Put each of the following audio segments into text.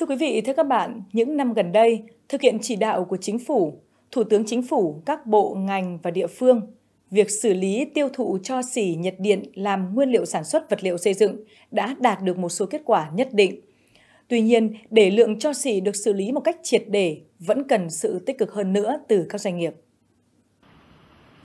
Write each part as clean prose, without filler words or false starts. Thưa quý vị, thưa các bạn, những năm gần đây, thực hiện chỉ đạo của Chính phủ, Thủ tướng Chính phủ, các bộ, ngành và địa phương, việc xử lý tiêu thụ tro xỉ nhiệt điện làm nguyên liệu sản xuất vật liệu xây dựng đã đạt được một số kết quả nhất định. Tuy nhiên, để lượng tro xỉ được xử lý một cách triệt để vẫn cần sự tích cực hơn nữa từ các doanh nghiệp.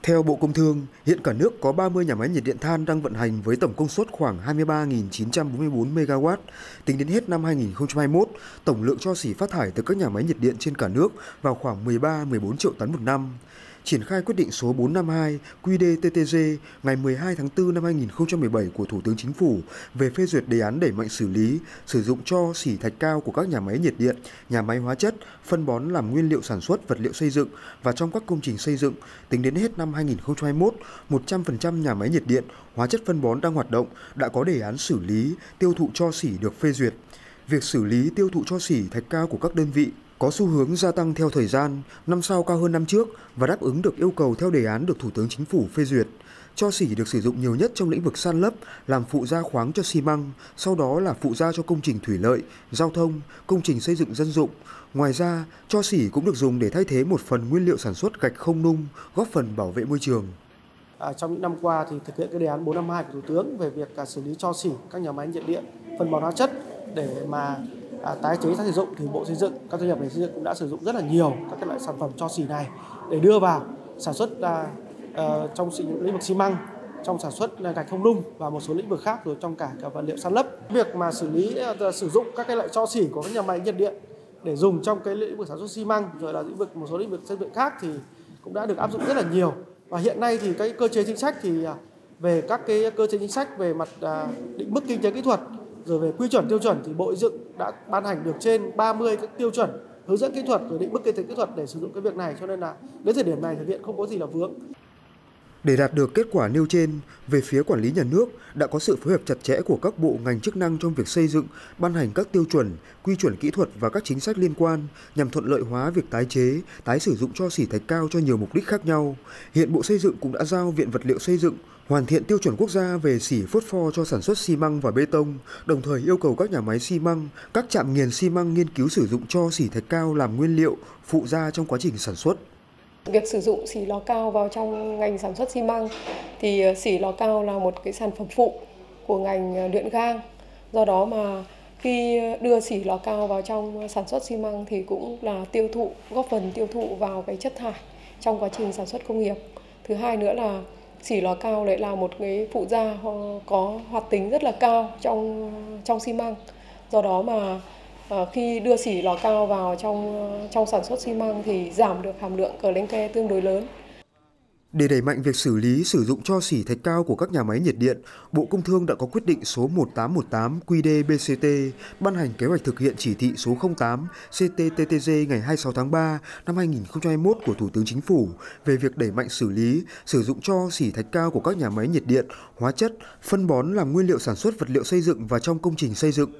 Theo Bộ Công Thương, hiện cả nước có 30 nhà máy nhiệt điện than đang vận hành với tổng công suất khoảng 23.944 MW. Tính đến hết năm 2021, tổng lượng tro xỉ phát thải từ các nhà máy nhiệt điện trên cả nước vào khoảng 13-14 triệu tấn một năm. Triển khai quyết định số 452 QĐ-TTg ngày 12 tháng 4 năm 2017 của Thủ tướng Chính phủ về phê duyệt đề án đẩy mạnh xử lý, sử dụng tro xỉ thạch cao của các nhà máy nhiệt điện, nhà máy hóa chất, phân bón làm nguyên liệu sản xuất vật liệu xây dựng và trong các công trình xây dựng, tính đến hết năm 2021, 100% nhà máy nhiệt điện, hóa chất phân bón đang hoạt động đã có đề án xử lý, tiêu thụ tro xỉ được phê duyệt. Việc xử lý tiêu thụ tro xỉ thạch cao của các đơn vị có xu hướng gia tăng theo thời gian, năm sau cao hơn năm trước và đáp ứng được yêu cầu theo đề án được Thủ tướng Chính phủ phê duyệt. Tro xỉ được sử dụng nhiều nhất trong lĩnh vực san lấp, làm phụ gia khoáng cho xi măng, sau đó là phụ gia cho công trình thủy lợi, giao thông, công trình xây dựng dân dụng. Ngoài ra, tro xỉ cũng được dùng để thay thế một phần nguyên liệu sản xuất gạch không nung, góp phần bảo vệ môi trường. Trong những năm qua thì thực hiện cái đề án 452 của Thủ tướng về việc xử lý tro xỉ các nhà máy nhiệt điện, phân bón hóa chất để mà tái chế tái sử dụng thì Bộ Xây dựng, các doanh nghiệp về xây dựng cũng đã sử dụng rất là nhiều các loại sản phẩm tro xỉ này để đưa vào sản xuất trong lĩnh vực xi măng, trong sản xuất gạch không nung và một số lĩnh vực khác, rồi trong cả vật liệu san lấp. Việc mà xử lý sử dụng các cái loại tro xỉ của các nhà máy nhiệt điện để dùng trong cái lĩnh vực sản xuất xi măng rồi là lĩnh vực một số lĩnh vực xây dựng khác thì cũng đã được áp dụng rất là nhiều. Và hiện nay thì cái cơ chế chính sách thì về các cái cơ chế chính sách về mặt định mức kinh tế kỹ thuật rồi về quy chuẩn tiêu chuẩn thì Bộ Xây dựng đã ban hành được trên 30 các tiêu chuẩn, hướng dẫn kỹ thuật rồi định mức kinh tế kỹ thuật để sử dụng cái việc này, cho nên là đến thời điểm này thực hiện không có gì là vướng. Để đạt được kết quả nêu trên, về phía quản lý nhà nước đã có sự phối hợp chặt chẽ của các bộ ngành chức năng trong việc xây dựng, ban hành các tiêu chuẩn, quy chuẩn kỹ thuật và các chính sách liên quan nhằm thuận lợi hóa việc tái chế, tái sử dụng tro xỉ thạch cao cho nhiều mục đích khác nhau. Hiện Bộ Xây dựng cũng đã giao Viện Vật liệu Xây dựng hoàn thiện tiêu chuẩn quốc gia về xỉ phốt pho cho sản xuất xi măng và bê tông, đồng thời yêu cầu các nhà máy xi măng, các trạm nghiền xi măng nghiên cứu sử dụng tro xỉ thạch cao làm nguyên liệu, phụ gia trong quá trình sản xuất. Việc sử dụng xỉ lò cao vào trong ngành sản xuất xi măng thì xỉ lò cao là một cái sản phẩm phụ của ngành luyện gang. Do đó mà khi đưa xỉ lò cao vào trong sản xuất xi măng thì cũng là tiêu thụ, góp phần tiêu thụ vào cái chất thải trong quá trình sản xuất công nghiệp. Thứ hai nữa là xỉ lò cao lại là một cái phụ gia có hoạt tính rất là cao trong xi măng. Do đó mà khi đưa xỉ lò cao vào trong sản xuất xi măng thì giảm được hàm lượng clenke tương đối lớn. Để đẩy mạnh việc xử lý sử dụng tro xỉ thạch cao của các nhà máy nhiệt điện, Bộ Công Thương đã có quyết định số 1818 QĐ-BCT ban hành kế hoạch thực hiện chỉ thị số 08 CTTTG ngày 26 tháng 3 năm 2021 của Thủ tướng Chính phủ về việc đẩy mạnh xử lý sử dụng tro xỉ thạch cao của các nhà máy nhiệt điện, hóa chất, phân bón làm nguyên liệu sản xuất vật liệu xây dựng và trong công trình xây dựng.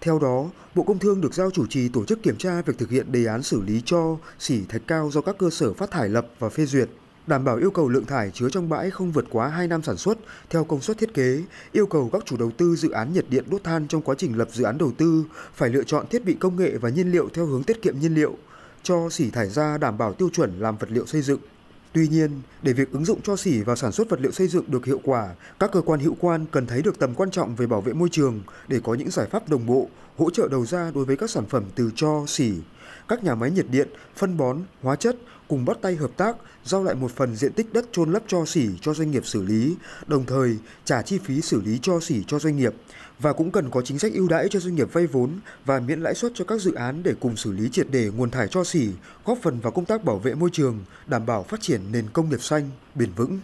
Theo đó, Bộ Công Thương được giao chủ trì tổ chức kiểm tra việc thực hiện đề án xử lý tro xỉ thạch cao do các cơ sở phát thải lập và phê duyệt, đảm bảo yêu cầu lượng thải chứa trong bãi không vượt quá 2 năm sản xuất theo công suất thiết kế, yêu cầu các chủ đầu tư dự án nhiệt điện đốt than trong quá trình lập dự án đầu tư phải lựa chọn thiết bị công nghệ và nhiên liệu theo hướng tiết kiệm nhiên liệu, tro xỉ thải ra đảm bảo tiêu chuẩn làm vật liệu xây dựng. Tuy nhiên, để việc ứng dụng tro xỉ vào sản xuất vật liệu xây dựng được hiệu quả, các cơ quan hữu quan cần thấy được tầm quan trọng về bảo vệ môi trường để có những giải pháp đồng bộ, hỗ trợ đầu ra đối với các sản phẩm từ tro xỉ. Các nhà máy nhiệt điện, phân bón, hóa chất cùng bắt tay hợp tác, giao lại một phần diện tích đất chôn lấp tro xỉ cho doanh nghiệp xử lý, đồng thời trả chi phí xử lý tro xỉ cho doanh nghiệp. Và cũng cần có chính sách ưu đãi cho doanh nghiệp vay vốn và miễn lãi suất cho các dự án để cùng xử lý triệt để nguồn thải tro xỉ, góp phần vào công tác bảo vệ môi trường, đảm bảo phát triển nền công nghiệp xanh, bền vững.